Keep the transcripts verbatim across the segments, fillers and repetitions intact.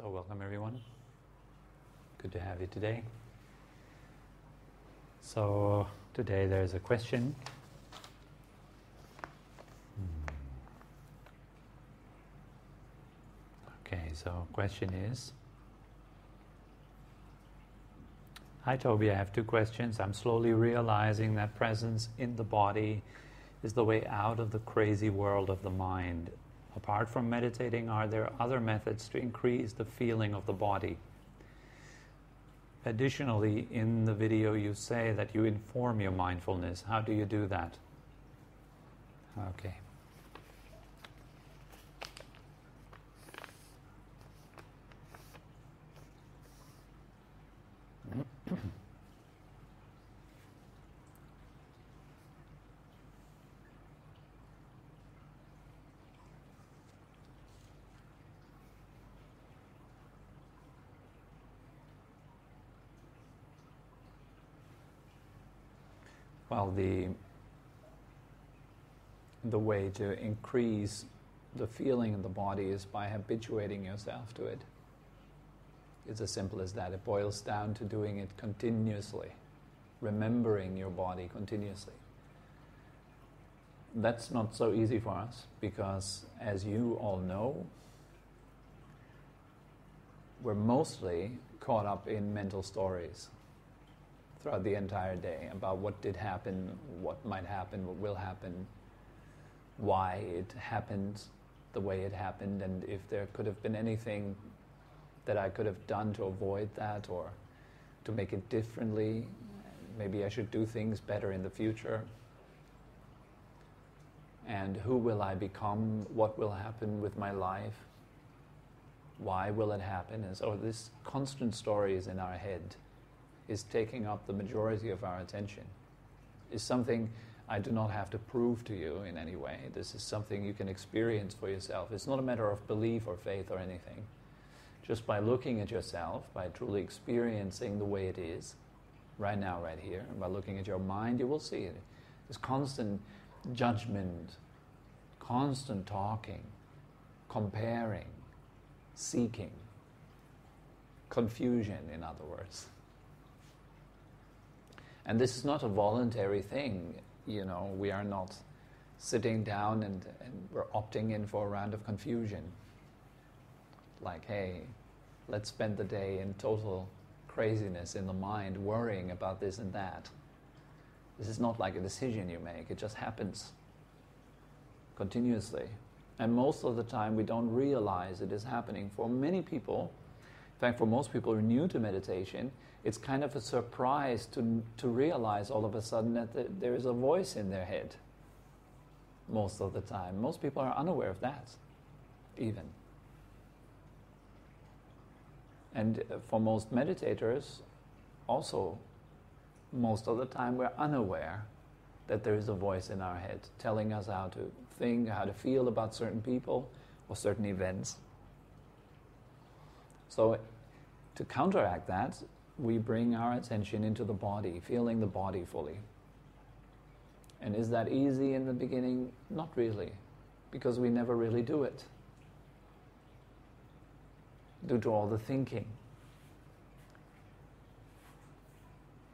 So welcome everyone. Good to have you today. So today there's a question. Okay, so question is, hi Toby, I have two questions. I'm slowly realizing that presence in the body is the way out of the crazy world of the mind. Apart from meditating, are there other methods to increase the feeling of the body? Additionally, in the video you say that you inform your mindfulness. How do you do that? Okay. Well, the, the way to increase the feeling in the body is by habituating yourself to it. It's as simple as that. It boils down to doing it continuously, remembering your body continuously. That's not so easy for us because, as you all know, we're mostly caught up in mental stories throughout the entire day about what did happen, what might happen, what will happen, why it happened the way it happened, and if there could have been anything that I could have done to avoid that or to make it differently. Maybe I should do things better in the future. And who will I become? What will happen with my life? Why will it happen? And so this constant story is in our head, is taking up the majority of our attention. Is something I do not have to prove to you in any way. This is something you can experience for yourself. It's not a matter of belief or faith or anything. Just by looking at yourself, by truly experiencing the way it is, right now, right here, by looking at your mind, you will see it. There's constant judgment, constant talking, comparing, seeking, confusion, in other words. And this is not a voluntary thing, you know, we are not sitting down and, and we're opting in for a round of confusion. Like, hey, let's spend the day in total craziness in the mind, worrying about this and that. This is not like a decision you make, it just happens continuously. And most of the time we don't realize it is happening. For many people, in fact, for most people who are new to meditation, it's kind of a surprise to, to realize all of a sudden that the, there is a voice in their head most of the time. Most people are unaware of that, even. And for most meditators, also, most of the time we're unaware that there is a voice in our head telling us how to think, how to feel about certain people or certain events. So to counteract that, we bring our attention into the body, feeling the body fully. And is that easy in the beginning? Not really, because we never really do it due to all the thinking.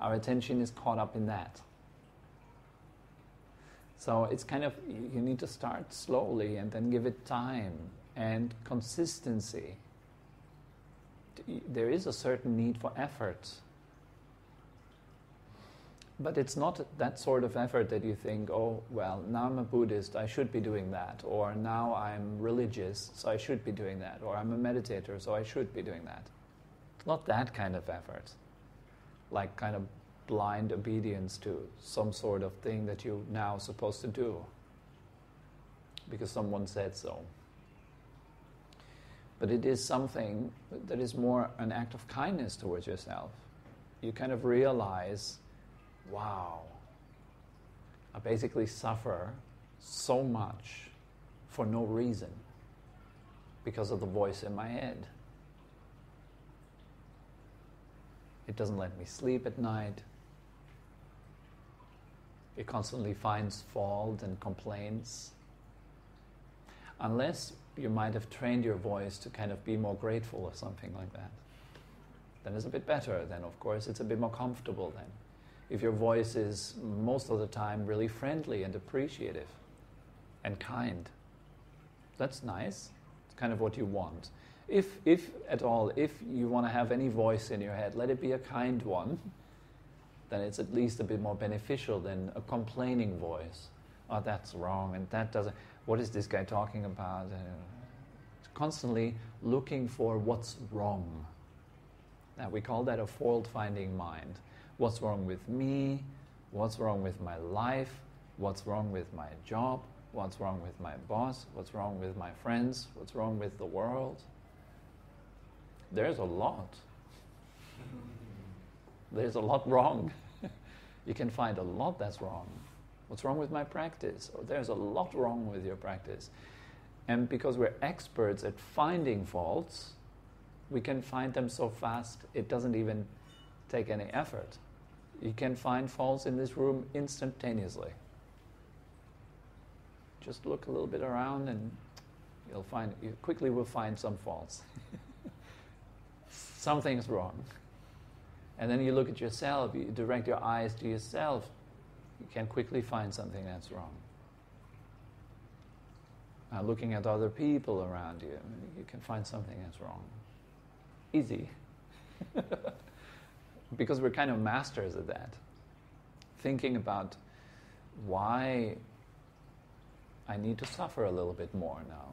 Our attention is caught up in that. So it's kind of, you need to start slowly and then give it time and consistency. There is a certain need for effort, but it's not that sort of effort that you think, oh, well, now I'm a Buddhist, I should be doing that, or now I'm religious, so I should be doing that, or I'm a meditator, so I should be doing that. Not that kind of effort, like kind of blind obedience to some sort of thing that you're now supposed to do because someone said so. But it is something that is more an act of kindness towards yourself. You kind of realize, wow, I basically suffer so much for no reason because of the voice in my head. It doesn't let me sleep at night. It constantly finds fault and complaints. Unless you might have trained your voice to kind of be more grateful or something like that. Then it's a bit better. Then, of course, it's a bit more comfortable then. If your voice is, most of the time, really friendly and appreciative and kind, that's nice. It's kind of what you want. If, if at all, if you want to have any voice in your head, let it be a kind one. Then it's at least a bit more beneficial than a complaining voice. Oh, that's wrong, and that doesn't... What is this guy talking about? Uh, constantly looking for what's wrong. Now, we call that a fault-finding mind. What's wrong with me? What's wrong with my life? What's wrong with my job? What's wrong with my boss? What's wrong with my friends? What's wrong with the world? There's a lot. There's a lot wrong. You can find a lot that's wrong. What's wrong with my practice? Or there's a lot wrong with your practice. And because we're experts at finding faults, we can find them so fast it doesn't even take any effort. You can find faults in this room instantaneously. Just look a little bit around and you'll find, you quickly will find some faults. Something's wrong. And then you look at yourself, you direct your eyes to yourself, you can quickly find something that's wrong. Now, looking at other people around you, you can find something that's wrong. Easy. Because we're kind of masters at that. Thinking about why I need to suffer a little bit more now.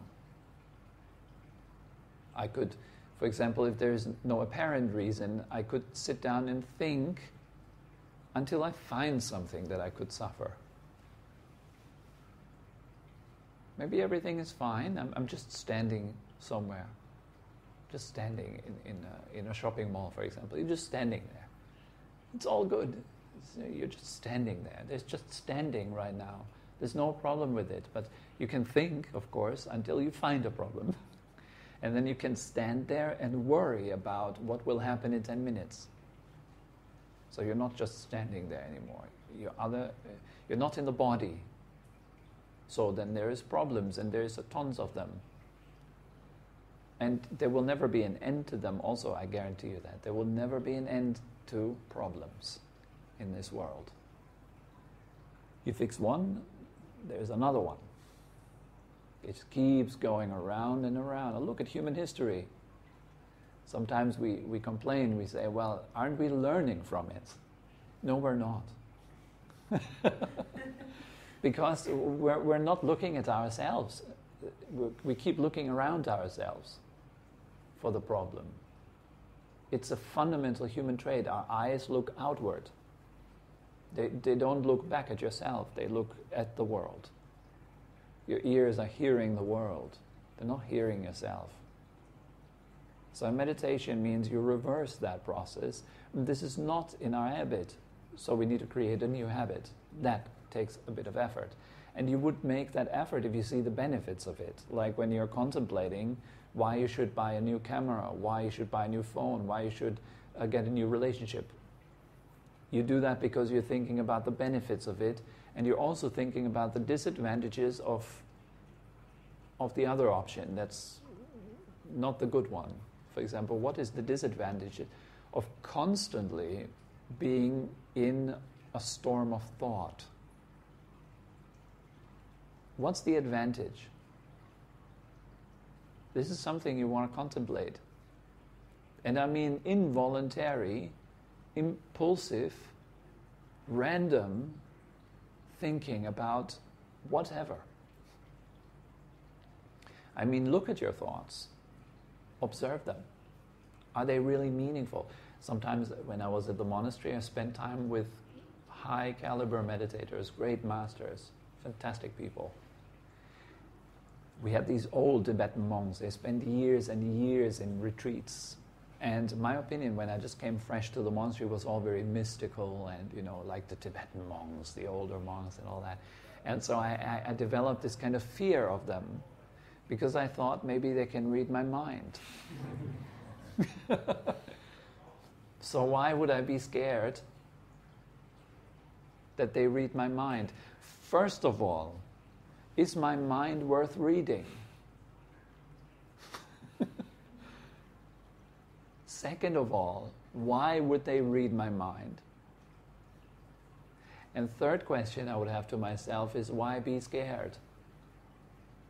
I could, for example, if there's no apparent reason, I could sit down and think until I find something that I could suffer. Maybe everything is fine. I'm, I'm just standing somewhere. Just standing in, in, a, in a shopping mall, for example. You're just standing there. It's all good. It's, you're just standing there. There's just standing right now. There's no problem with it. But you can think, of course, until you find a problem. And then you can stand there and worry about what will happen in ten minutes. So you're not just standing there anymore. You're, other, you're not in the body. So then there is problems, and there is tons of them. And there will never be an end to them also, I guarantee you that. There will never be an end to problems in this world. You fix one, there's another one. It just keeps going around and around. Now look at human history. Sometimes we, we complain, we say, well, aren't we learning from it? No, we're not. Because we're, we're not looking at ourselves. We keep looking around ourselves for the problem. It's a fundamental human trait. Our eyes look outward. They, they don't look back at yourself. They look at the world. Your ears are hearing the world. They're not hearing yourself. So meditation means you reverse that process. This is not in our habit, so we need to create a new habit. That takes a bit of effort. And you would make that effort if you see the benefits of it. Like when you're contemplating why you should buy a new camera, why you should buy a new phone, why you should uh, get a new relationship. You do that because you're thinking about the benefits of it, and you're also thinking about the disadvantages of, of the other option that's not the good one. For example, what is the disadvantage of constantly being in a storm of thought? What's the advantage? This is something you want to contemplate. And I mean involuntary, impulsive, random thinking about whatever. I mean, look at your thoughts. Observe them. Are they really meaningful? Sometimes when I was at the monastery, I spent time with high caliber meditators, great masters, fantastic people. We had these old Tibetan monks. They spent years and years in retreats. And my opinion, when I just came fresh to the monastery, was all very mystical and, you know, like the Tibetan monks, the older monks and all that. And so I, I, I developed this kind of fear of them, because I thought maybe they can read my mind. So why would I be scared that they read my mind? First of all, is my mind worth reading? Second of all, why would they read my mind? And third question I would have to myself is, why be scared?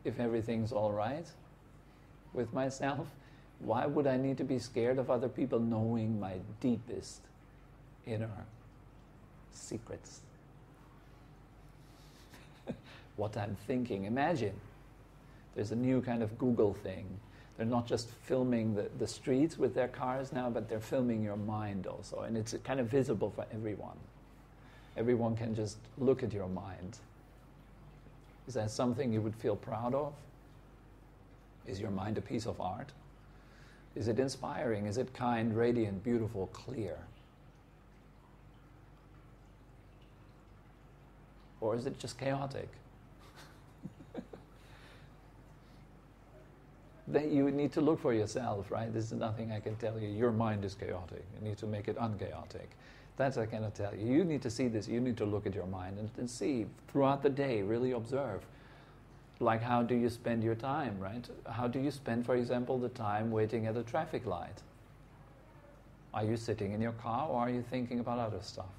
If everything's all right with myself, why would I need to be scared of other people knowing my deepest inner secrets? What I'm thinking. Imagine there's a new kind of Google thing. They're not just filming the, the streets with their cars now, but they're filming your mind also. And it's kind of visible for everyone. Everyone can just look at your mind. Is that something you would feel proud of? Is your mind a piece of art? Is it inspiring? Is it kind, radiant, beautiful, clear? Or is it just chaotic? That you need to look for yourself, right? This is nothing I can tell you. Your mind is chaotic. You need to make it unchaotic. That I cannot tell you. You need to see this. You need to look at your mind and, and see throughout the day, really observe. Like, how do you spend your time, right? How do you spend, for example, the time waiting at a traffic light? Are you sitting in your car, or are you thinking about other stuff?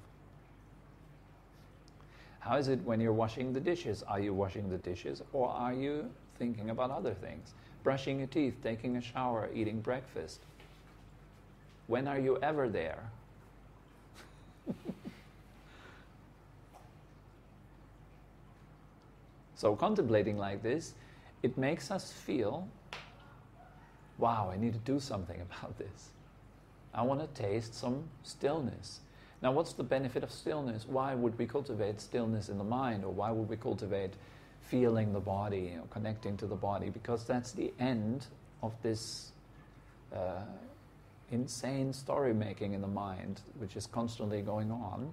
How is it when you're washing the dishes? Are you washing the dishes, or are you thinking about other things? Brushing your teeth, taking a shower, eating breakfast. When are you ever there? So contemplating like this, it makes us feel, wow, I need to do something about this. I want to taste some stillness. Now, what's the benefit of stillness? Why would we cultivate stillness in the mind, or why would we cultivate feeling the body, or connecting to the body? Because that's the end of this uh, insane story making in the mind, which is constantly going on.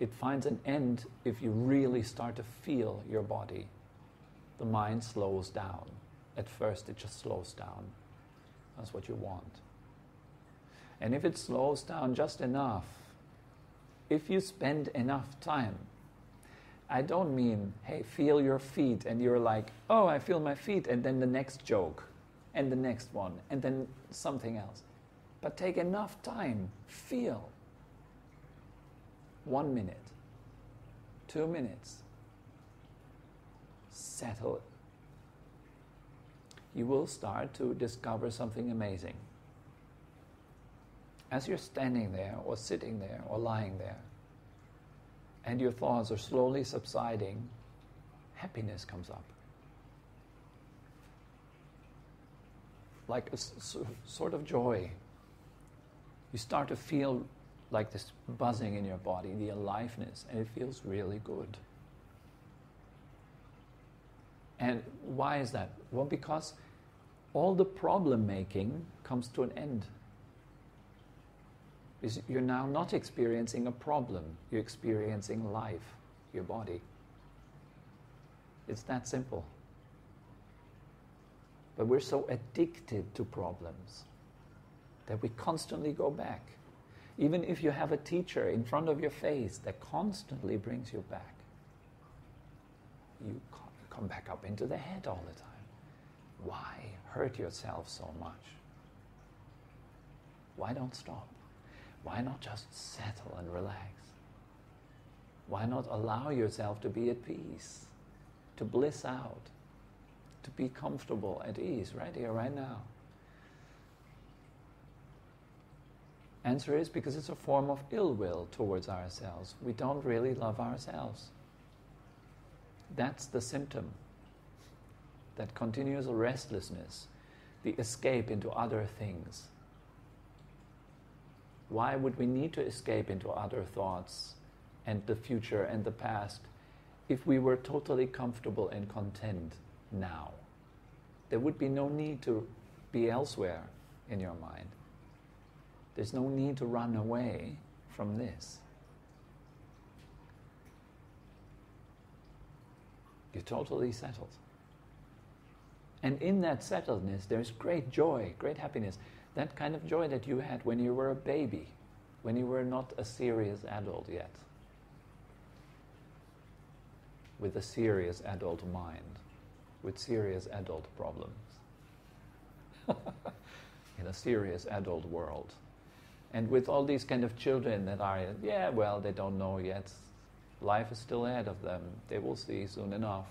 It finds an end if you really start to feel your body. The mind slows down. At first it just slows down. That's what you want. And if it slows down just enough, if you spend enough time, I don't mean, hey, feel your feet, and you're like, oh, I feel my feet, and then the next joke, and the next one, and then something else. But take enough time, feel. One minute, two minutes, settle it. You will start to discover something amazing. As you're standing there, or sitting there, or lying there, and your thoughts are slowly subsiding, happiness comes up. Like a s- sort of joy. You start to feel like this buzzing in your body, the aliveness, and it feels really good. And why is that? Well, because all the problem making comes to an end. You're now not experiencing a problem, you're experiencing life, your body. It's that simple. But we're so addicted to problems that we constantly go back. Even if you have a teacher in front of your face that constantly brings you back, you come back up into the head all the time. Why hurt yourself so much? Why don't stop? Why not just settle and relax? Why not allow yourself to be at peace, to bliss out, to be comfortable, at ease, right here, right now? Answer is because it's a form of ill will towards ourselves. We don't really love ourselves. That's the symptom. That continuous restlessness, the escape into other things. Why would we need to escape into other thoughts and the future and the past if we were totally comfortable and content now? There would be no need to be elsewhere in your mind. There's no need to run away from this. You're totally settled. And in that settledness, there's great joy, great happiness. That kind of joy that you had when you were a baby, when you were not a serious adult yet, with a serious adult mind, with serious adult problems. in a serious adult world. And with all these kind of children that are, yeah, well, they don't know yet. Life is still ahead of them. They will see soon enough.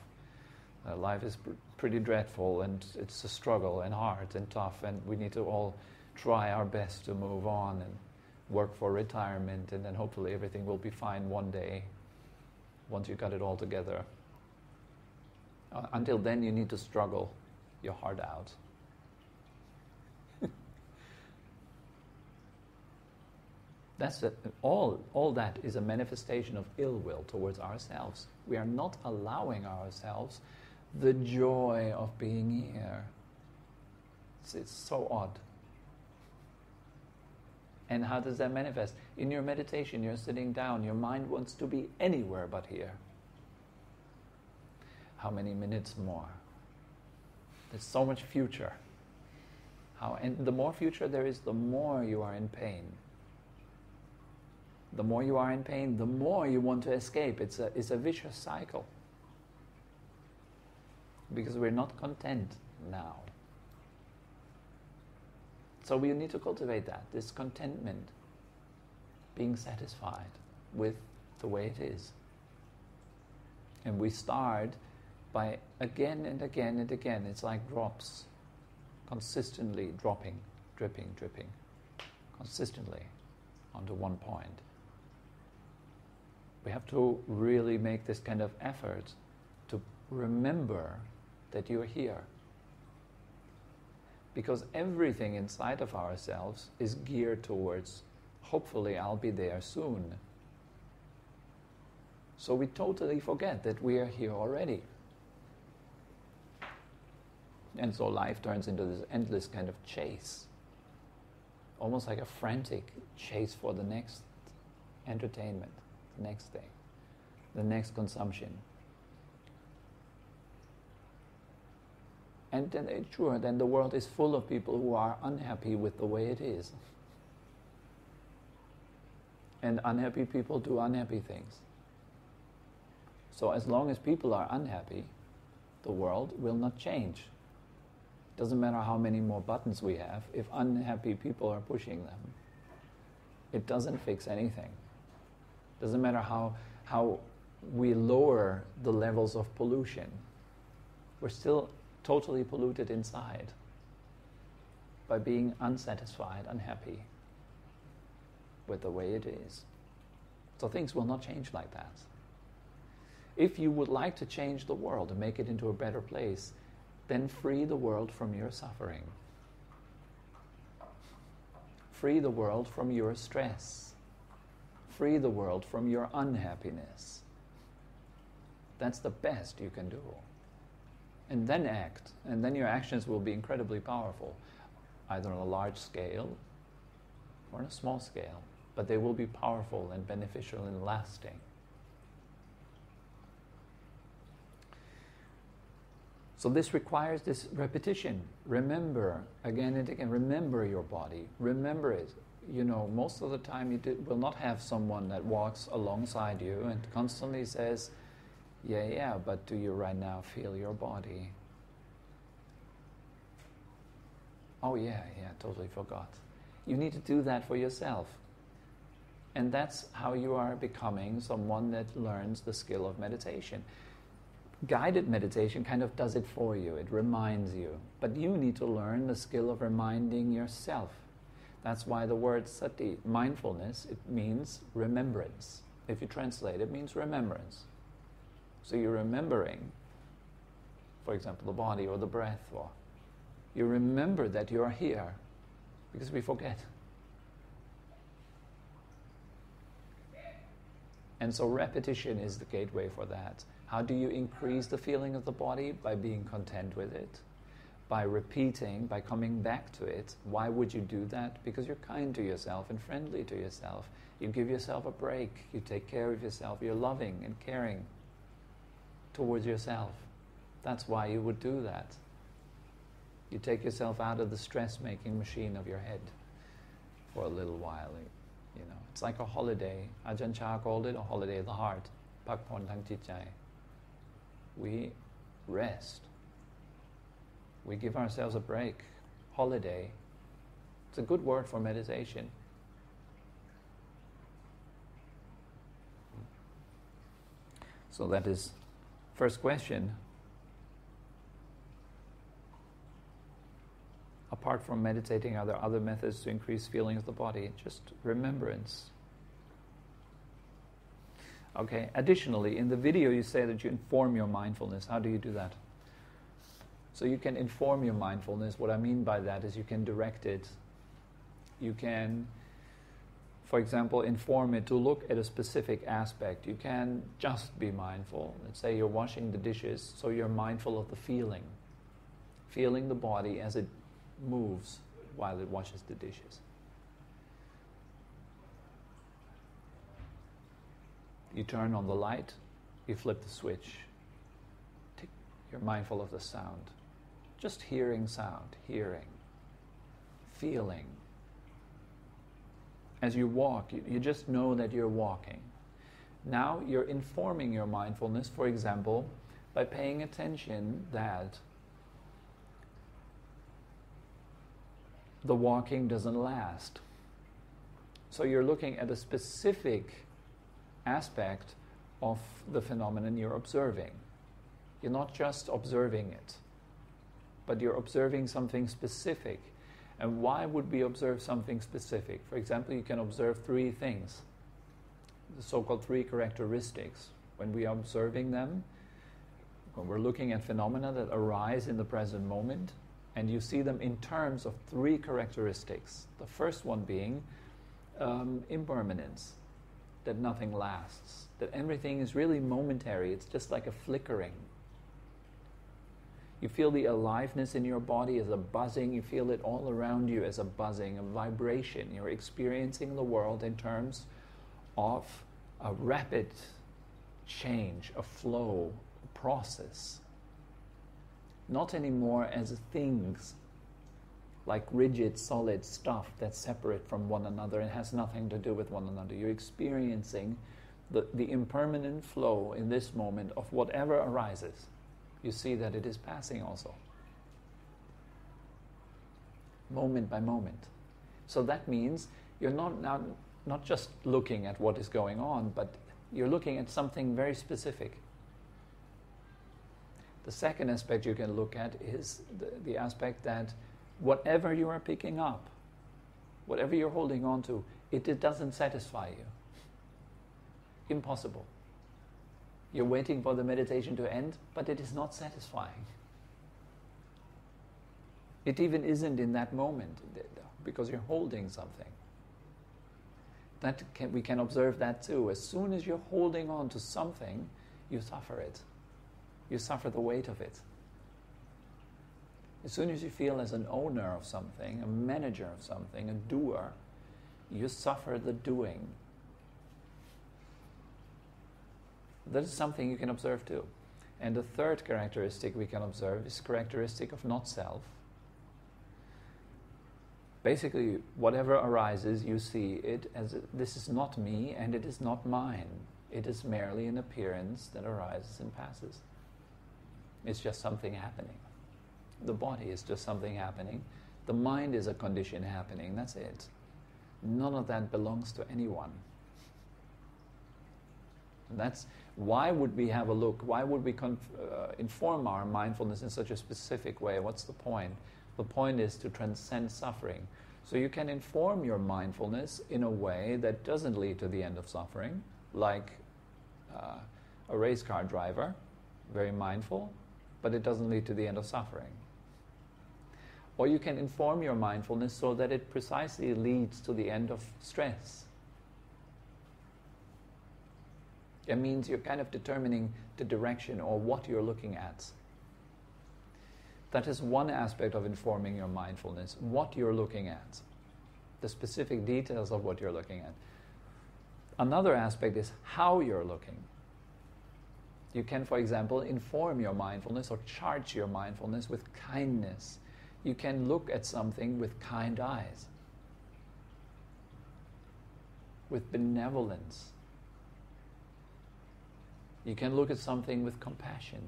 Uh, life is pr- pretty dreadful, and it's a struggle and hard and tough, and we need to all try our best to move on and work for retirement, and then hopefully everything will be fine one day, once you got it all together. Uh, until then, you need to struggle your heart out. That's a, all, all that is a manifestation of ill will towards ourselves. We are not allowing ourselves the joy of being here. It's, it's so odd. And how does that manifest? In your meditation, you're sitting down. Your mind wants to be anywhere but here. How many minutes more? There's so much future. How, and the more future there is, the more you are in pain. The more you are in pain, the more you want to escape. It's a, it's a vicious cycle. Because we're not content now. So we need to cultivate that, this contentment, being satisfied with the way it is. And we start by again and again and again. It's like drops, consistently dropping, dripping, dripping, consistently onto one point. We have to really make this kind of effort to remember that you're here. Because everything inside of ourselves is geared towards, hopefully I'll be there soon. So we totally forget that we are here already. And so life turns into this endless kind of chase. Almost like a frantic chase for the next entertainment, the next thing, the next consumption. And then, sure, then the world is full of people who are unhappy with the way it is. And unhappy people do unhappy things. So as long as people are unhappy, the world will not change. Doesn't matter how many more buttons we have, if unhappy people are pushing them, it doesn't fix anything. Doesn't matter how, how we lower the levels of pollution. We're still totally polluted inside by being unsatisfied, unhappy with the way it is. So things will not change like that. If you would like to change the world and make it into a better place, then free the world from your suffering. Free the world from your stress. Free the world from your unhappiness. That's the best you can do. And then act, and then your actions will be incredibly powerful, either on a large scale or on a small scale, but they will be powerful and beneficial and lasting. So this requires this repetition. Remember again and again. Remember your body. Remember it. You know, most of the time you do, will not have someone that walks alongside you and constantly says, yeah, yeah, but do you right now feel your body? Oh yeah, yeah, totally forgot. You need to do that for yourself. And that's how you are becoming someone that learns the skill of meditation. Guided meditation kind of does it for you. It reminds you. But you need to learn the skill of reminding yourself. That's why the word sati, mindfulness, it means remembrance. If you translate, it means remembrance. So you're remembering, for example, the body or the breath, or you remember that you're here, because we forget. And so repetition is the gateway for that. How do you increase the feeling of the body? By being content with it, by repeating, by coming back to it. Why would you do that? Because you're kind to yourself and friendly to yourself. You give yourself a break. You take care of yourself. You're loving and caring towards yourself. That's why you would do that. You take yourself out of the stress-making machine of your head for a little while. You know, it's like a holiday. Ajahn Chah called it a holiday of the heart. Pak Pon Tang Chit Chai. We rest. We give ourselves a break, holiday, It's a good word for meditation. So that is first question. Apart from meditating, are there other methods to increase feeling of the body? Just remembrance. Okay, additionally, in the video you say that you inform your mindfulness. How do you do that? So you can inform your mindfulness. What I mean by that is you can direct it. You can, for example, inform it to look at a specific aspect. You can just be mindful. Let's say you're washing the dishes, so you're mindful of the feeling. Feeling the body as it moves while it washes the dishes. You turn on the light, you flip the switch. Tick. You're mindful of the sound. Just hearing sound, hearing, feeling. As you walk, you, you just know that you're walking. Now you're informing your mindfulness, for example, by paying attention that the walking doesn't last. So you're looking at a specific aspect of the phenomenon you're observing. You're not just observing it, but you're observing something specific. And why would we observe something specific? For example, you can observe three things, the so-called three characteristics. When we are observing them, when we're looking at phenomena that arise in the present moment, and you see them in terms of three characteristics. The first one being um, impermanence. That nothing lasts, that everything is really momentary, it's just like a flickering. You feel the aliveness in your body as a buzzing, you feel it all around you as a buzzing, a vibration. You're experiencing the world in terms of a rapid change, a flow, a process. Not anymore as things, like rigid, solid stuff that's separate from one another and has nothing to do with one another. You're experiencing the, the impermanent flow in this moment of whatever arises. You see that it is passing also, moment by moment. So that means you're not, not, not just looking at what is going on, but you're looking at something very specific. The second aspect you can look at is the, the aspect that whatever you are picking up, whatever you're holding on to, it, it doesn't satisfy you. Impossible. You're waiting for the meditation to end, but it is not satisfying. It even isn't in that moment, because you're holding something. That can, we can observe that too. As soon as you're holding on to something, you suffer it. You suffer the weight of it. As soon as you feel as an owner of something, a manager of something, a doer, you suffer the doing. That is something you can observe too. And the third characteristic we can observe is characteristic of not-self. Basically, whatever arises, you see it as this is not me and it is not mine. It is merely an appearance that arises and passes. It's just something happening. The body is just something happening. The mind is a condition happening. That's it. None of that belongs to anyone. And that's why would we have a look? Why would we conf- uh, inform our mindfulness in such a specific way? What's the point? The point is to transcend suffering. So you can inform your mindfulness in a way that doesn't lead to the end of suffering, like uh, a race car driver, very mindful, but it doesn't lead to the end of suffering. Or you can inform your mindfulness so that it precisely leads to the end of stress. It means you're kind of determining the direction or what you're looking at. That is one aspect of informing your mindfulness, what you're looking at, the specific details of what you're looking at. Another aspect is how you're looking. You can, for example, inform your mindfulness or charge your mindfulness with kindness. You can look at something with kind eyes, with benevolence. You can look at something with compassion,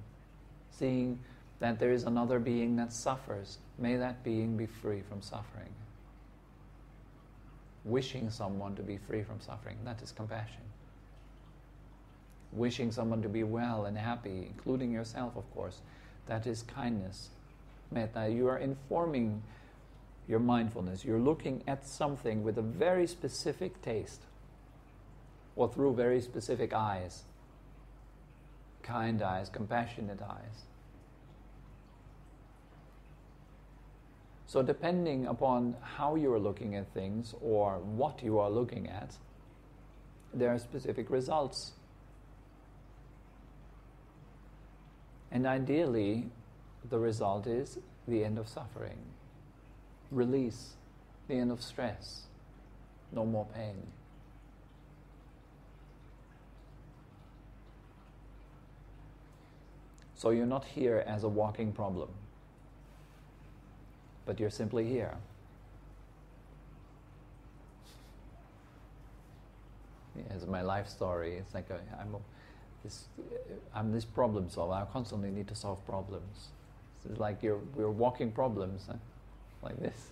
seeing that there is another being that suffers. May that being be free from suffering. wishing someone to be free from suffering, that is compassion. Wishing someone to be well and happy, including yourself, of course, that is kindness. Metta, you are informing your mindfulness. You're looking at something with a very specific taste or through very specific eyes, kind eyes, compassionate eyes. So depending upon how you are looking at things or what you are looking at, there are specific results. And ideally, the result is the end of suffering, release, the end of stress, no more pain. So you're not here as a walking problem, but you're simply here. As my life story, it's like a, I'm, a, this, I'm this problem solver. I constantly need to solve problems. It's like you're, we're walking problems, huh? Like this.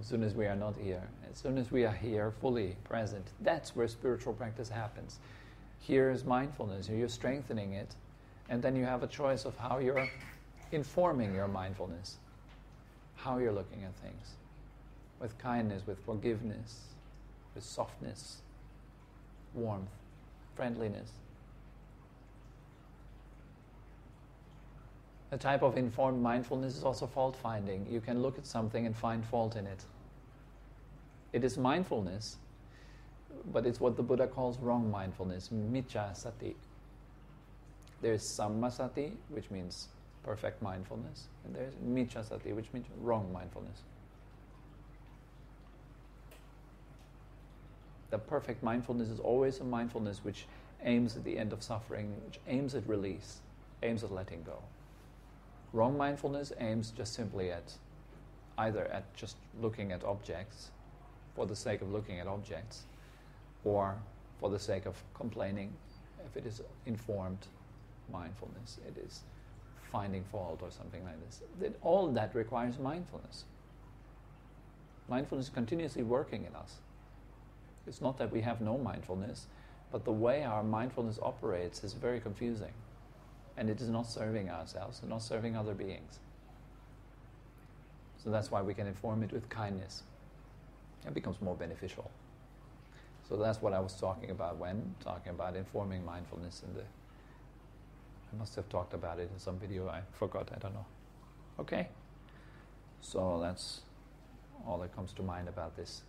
As soon as we are not here, as soon as we are here, fully present, that's where spiritual practice happens. Here is mindfulness. You're strengthening it, and then you have a choice of how you're informing your mindfulness, how you're looking at things, with kindness, with forgiveness, with softness, warmth, friendliness. A type of informed mindfulness is also fault-finding. You can look at something and find fault in it. It is mindfulness, but it's what the Buddha calls wrong mindfulness, miccha sati. There's sammasati, which means perfect mindfulness, and there's miccha sati, which means wrong mindfulness. The perfect mindfulness is always a mindfulness which aims at the end of suffering, which aims at release, aims at letting go. Wrong mindfulness aims just simply at either at just looking at objects for the sake of looking at objects, or for the sake of complaining. If it is informed mindfulness, it is finding fault or something like this. That, all that requires mindfulness. Mindfulness is continuously working in us. It's not that we have no mindfulness, but the way our mindfulness operates is very confusing. And it is not serving ourselves and not serving other beings. So that's why we can inform it with kindness. It becomes more beneficial. So that's what I was talking about when talking about informing mindfulness in the... I must have talked about it in some video. I forgot. I don't know. Okay. So that's all that comes to mind about this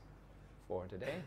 for today.